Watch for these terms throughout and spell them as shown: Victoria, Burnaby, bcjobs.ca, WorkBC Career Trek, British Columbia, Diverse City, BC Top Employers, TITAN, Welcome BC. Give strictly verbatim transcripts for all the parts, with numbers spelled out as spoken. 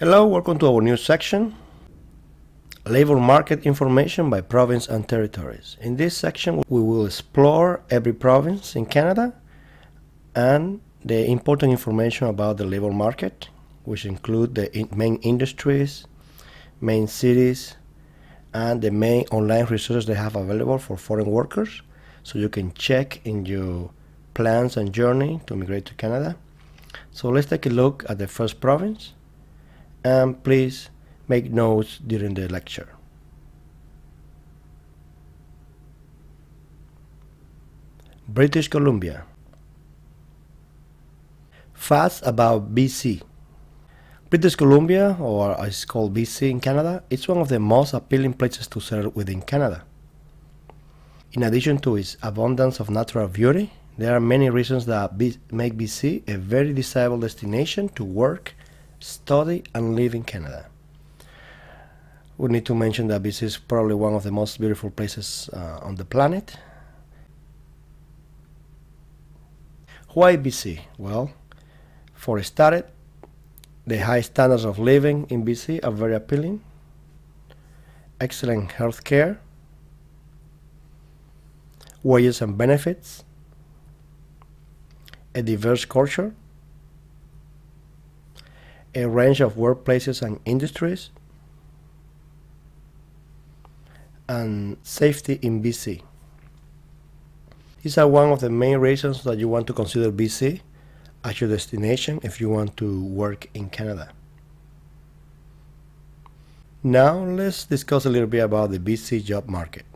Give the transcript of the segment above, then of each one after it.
Hello, welcome to our new section, Labor Market Information by Province and Territories. In this section we will explore every province in Canada and the important information about the labor market, which include the in main industries, main cities, and the main online resources they have available for foreign workers, so you can check in your plans and journey to migrate to Canada. So let's take a look at the first province, and please make notes during the lecture. British Columbia. Facts about B C. British Columbia, or as called B C in Canada, is one of the most appealing places to settle within Canada. In addition to its abundance of natural beauty, there are many reasons that make B C a very desirable destination to work, study and live in Canada. We need to mention that B C is probably one of the most beautiful places uh, on the planet. Why B C? Well, for a start, the high standards of living in B C are very appealing. Excellent health care, wages and benefits, a diverse culture, a range of workplaces and industries, and safety in B C. These are one of the main reasons that you want to consider B C as your destination if you want to work in Canada. Now let's discuss a little bit about the B C job market.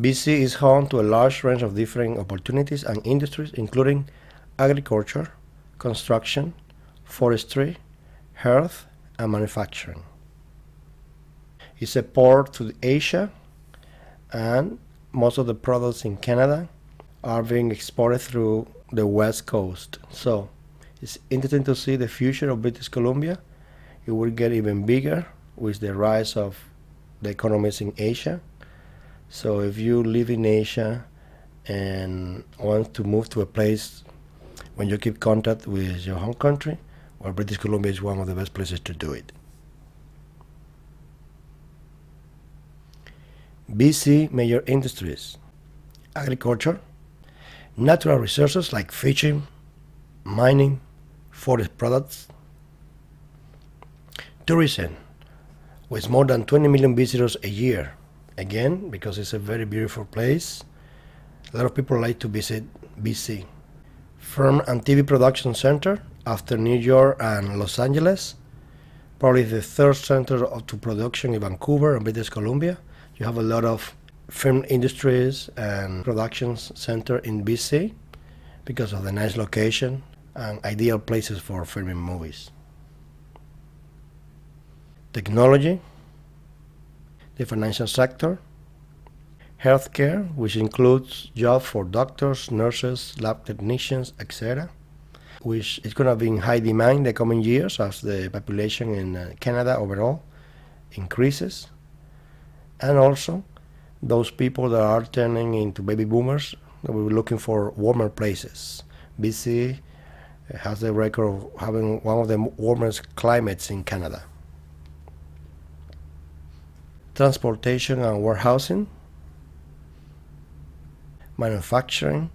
B C is home to a large range of different opportunities and industries, including agriculture, construction, forestry, health, and manufacturing. It's a port to Asia, and most of the products in Canada are being exported through the West Coast. So it's interesting to see the future of British Columbia. It will get even bigger with the rise of the economies in Asia. So if you live in Asia and want to move to a place when you keep contact with your home country, well, British Columbia is one of the best places to do it. B C major industries: agriculture, natural resources like fishing, mining, forest products, tourism, with more than twenty million visitors a year. Again, because it's a very beautiful place, a lot of people like to visit B C. Film and T V production center, after New York and Los Angeles, probably the third center of to production in Vancouver and British Columbia. You have a lot of film industries and productions center in B C because of the nice location and ideal places for filming movies. Technology, the financial sector, healthcare, which includes jobs for doctors, nurses, lab technicians, et cetera, which is going to be in high demand in the coming years as the population in Canada overall increases, and also those people that are turning into baby boomers that will be looking for warmer places. B C has the record of having one of the warmest climates in Canada. Transportation and warehousing, manufacturing,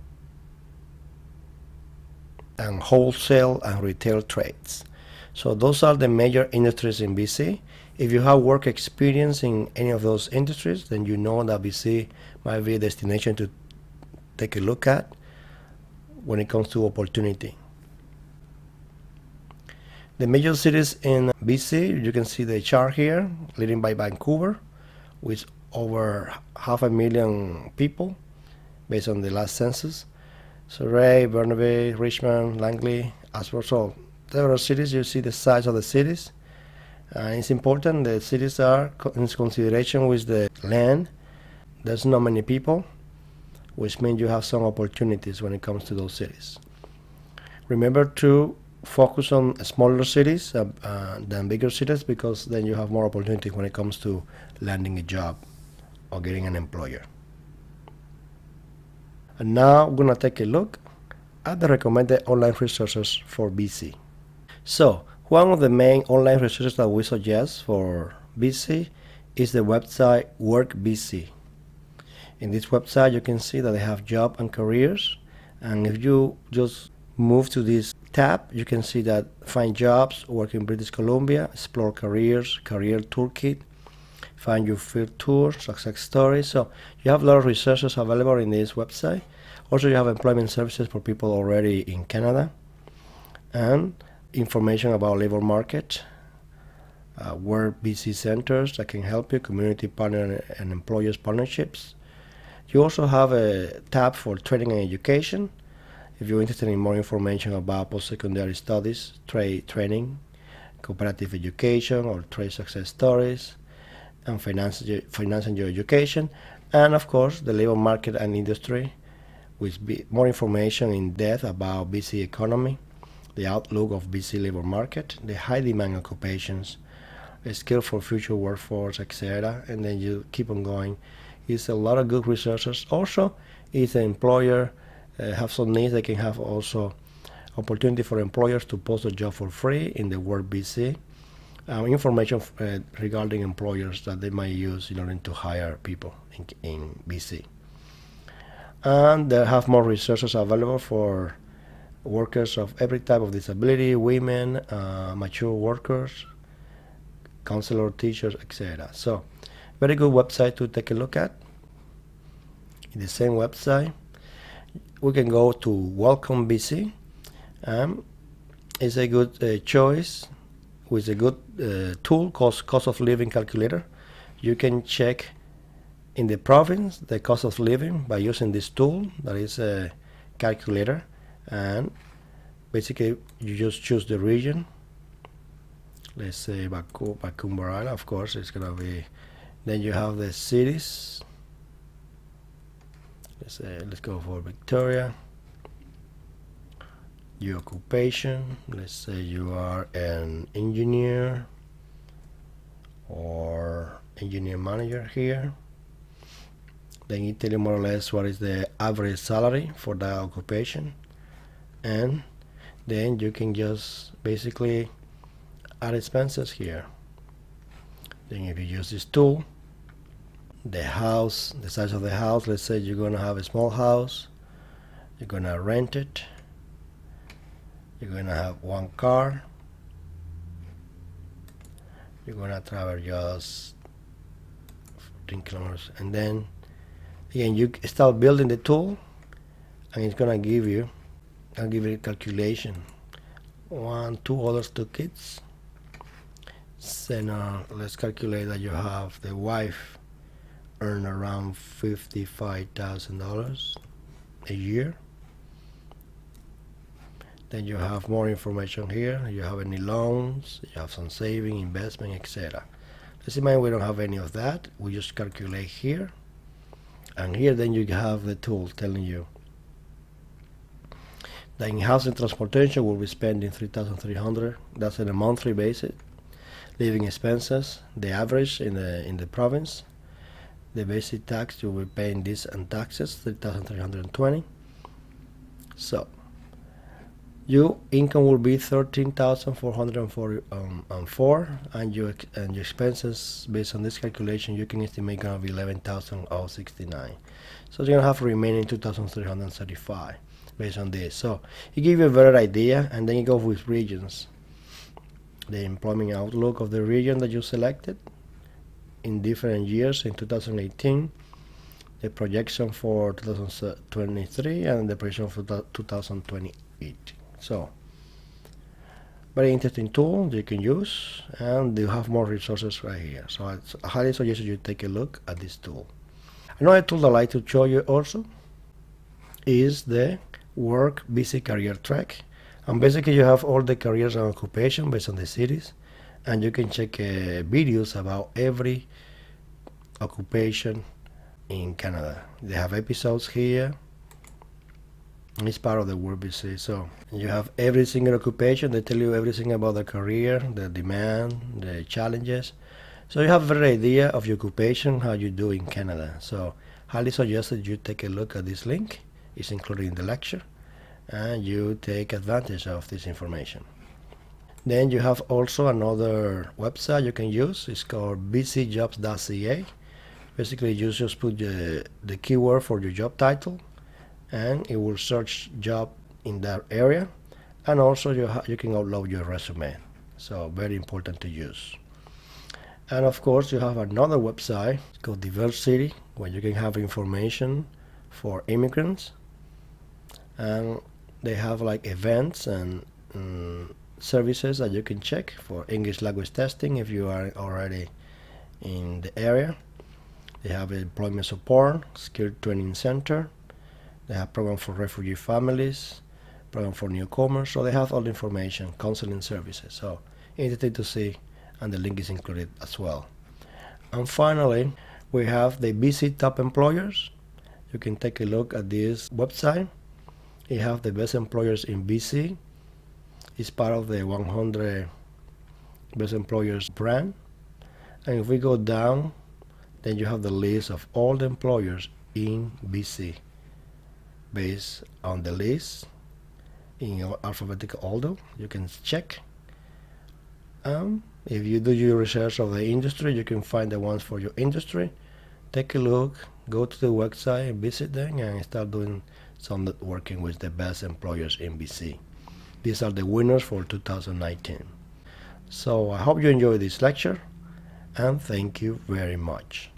and wholesale and retail trades. So those are the major industries in B C. If you have work experience in any of those industries, then you know that B C might be a destination to take a look at when it comes to opportunity. The major cities in B C, you can see the chart here, leading by Vancouver, with over half a million people based on the last census. Surrey, Burnaby, Richmond, Langley, as well. So several cities, you see the size of the cities. Uh, it's important the cities are co in consideration with the land. There's not many people, which means you have some opportunities when it comes to those cities. Remember to focus on smaller cities uh, uh, than bigger cities, because then you have more opportunity when it comes to landing a job or getting an employer. And now we're going to take a look at the recommended online resources for B C. So one of the main online resources that we suggest for B C is the website WorkBC. In this website you can see that they have job and careers, and if you just move to this tab you can see that find jobs, work in British Columbia, explore careers, career toolkit, find your field tour, success stories. So you have a lot of resources available in this website. Also you have employment services for people already in Canada and information about labor market, uh, work B C centers that can help you, community partner and employers partnerships. You also have a tab for training and education if you're interested in more information about post-secondary studies, trade training, cooperative education or trade success stories, and financing, financing your education, and of course the labor market and industry with b more information in depth about B C economy, the outlook of B C labor market, the high demand occupations, a skill for future workforce, et cetera. And then you keep on going. It's a lot of good resources. Also, if the employer uh, have some needs, they can have also opportunity for employers to post a job for free in the WorkBC. Um, information uh, regarding employers that they might use in order to hire people in, in B C. And they have more resources available for workers of every type of disability, women, uh, mature workers, counselor, teachers, et cetera. So, very good website to take a look at. In the same website, we can go to Welcome B C. Um, it's a good uh, choice with a good uh, tool called Cost of Living Calculator. You can check in the province the cost of living by using this tool that is a calculator, and basically you just choose the region. Let's say Vancouver, Vancouver Island, of course it's gonna be. Then you have the cities. Let's say let's go for Victoria. Your occupation, let's say you are an engineer or engineer manager here. Then you tell you more or less what is the average salary for that occupation, and then you can just basically add expenses here. Then if you use this tool, the house, the size of the house, let's say you're gonna have a small house, you're gonna rent it, you're going to have one car, you're going to travel just fifteen kilometers, and then again you start building the tool and it's going to give you, I'll give you a calculation, one, two others, two kids. So now let's calculate that you have the wife earn around fifty-five thousand dollars a year. Then you have more information here. You have any loans, you have some saving, investment, et cetera. Let's imagine we don't have any of that. We just calculate here. And here then you have the tool telling you that in housing transportation we'll be spending three thousand three hundred dollars. That's on a monthly basis. Living expenses, the average in the in the province. The basic tax, you will be paying this and taxes, three thousand three hundred twenty dollars. So your income will be thirteen thousand four hundred forty-four, and your and your expenses based on this calculation you can estimate gonna be eleven thousand sixty-nine. So you're gonna have remaining two thousand three hundred thirty-five based on this. So it gives you a better idea, and then you go with regions. The employment outlook of the region that you selected in different years in two thousand eighteen. The projection for two thousand twenty-three and the projection for two thousand twenty-eight. So, very interesting tool you can use, and you have more resources right here. So I highly suggest you take a look at this tool. Another tool that I like to show you also is the WorkBC Career Trek, and basically you have all the careers and occupation based on the cities, and you can check uh, videos about every occupation in Canada. They have episodes here. It's part of the WorkBC. So you have every single occupation. They tell you everything about the career, the demand, the challenges. So you have a better idea of your occupation, how you do in Canada. So highly suggested you take a look at this link. It's included in the lecture, and you take advantage of this information. Then you have also another website you can use. It's called b c jobs dot c a. Basically, you just put the, the keyword for your job title, and it will search job in that area. And also you, ha you can upload your resume. So very important to use. And of course, you have another website. It's called Diverse City, where you can have information for immigrants. And they have like events and um, services that you can check for English language testing if you are already in the area. They have employment support, skill training center. They have program for refugee families, program for newcomers. So they have all the information, counseling services. So interesting to see, and the link is included as well. And finally, we have the B C Top Employers. You can take a look at this website. You have the best employers in B C. It's part of the one hundred Best Employers brand. And if we go down, then you have the list of all the employers in B C based on the list in your alphabetical order. You can check. Um, if you do your research of the industry, you can find the ones for your industry. Take a look, go to the website and visit them, and start doing some networking with the best employers in B C. These are the winners for two thousand nineteen. So I hope you enjoyed this lecture, and thank you very much.